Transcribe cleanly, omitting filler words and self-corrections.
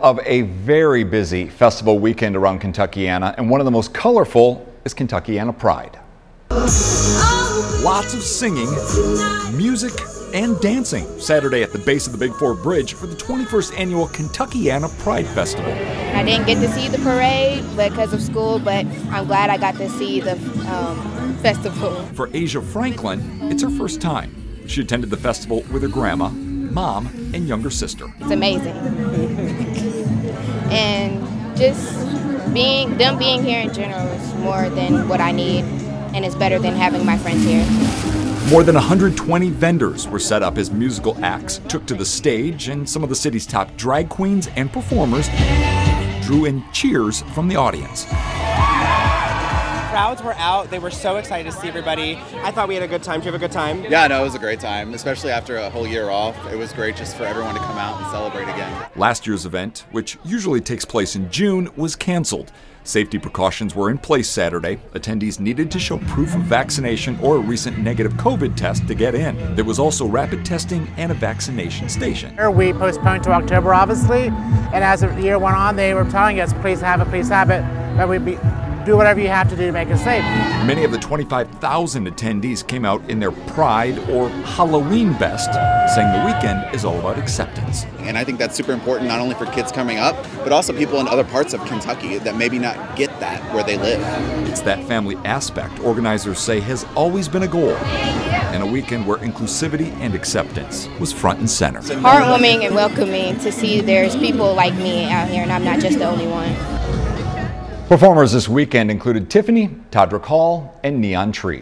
Of a very busy festival weekend around Kentuckiana, and one of the most colorful is Kentuckiana Pride. Lots of singing, music, and dancing Saturday at the base of the Big Four Bridge for the 21st annual Kentuckiana Pride Festival. I didn't get to see the parade because of school, but I'm glad I got to see the festival. For Asia Franklin, it's her first time. She attended the festival with her grandma, mom, and younger sister. It's amazing. And just them being here in general is more than what I need, and it's better than having my friends here. More than 120 vendors were set up as musical acts took to the stage, and some of the city's top drag queens and performers drew in cheers from the audience. Crowds were out. They were so excited to see everybody. I thought we had a good time. Did you have a good time? Yeah, no, it was a great time, especially after a whole year off. It was great just for everyone to come out and celebrate again. Last year's event, which usually takes place in June, was canceled. Safety precautions were in place Saturday. Attendees needed to show proof of vaccination or a recent negative COVID test to get in. There was also rapid testing and a vaccination station. We postponed to October, obviously, and as the year went on, they were telling us, please have it, but we'd be do whatever you have to do to make it safe. Many of the 25,000 attendees came out in their pride or Halloween best, saying the weekend is all about acceptance. And I think that's super important, not only for kids coming up, but also people in other parts of Kentucky that maybe not get that where they live. It's that family aspect organizers say has always been a goal, and a weekend where inclusivity and acceptance was front and center. Heartwarming and welcoming to see there's people like me out here, and I'm not just the only one. Performers this weekend included Tiffany, Todrick Hall, and Neon Trees.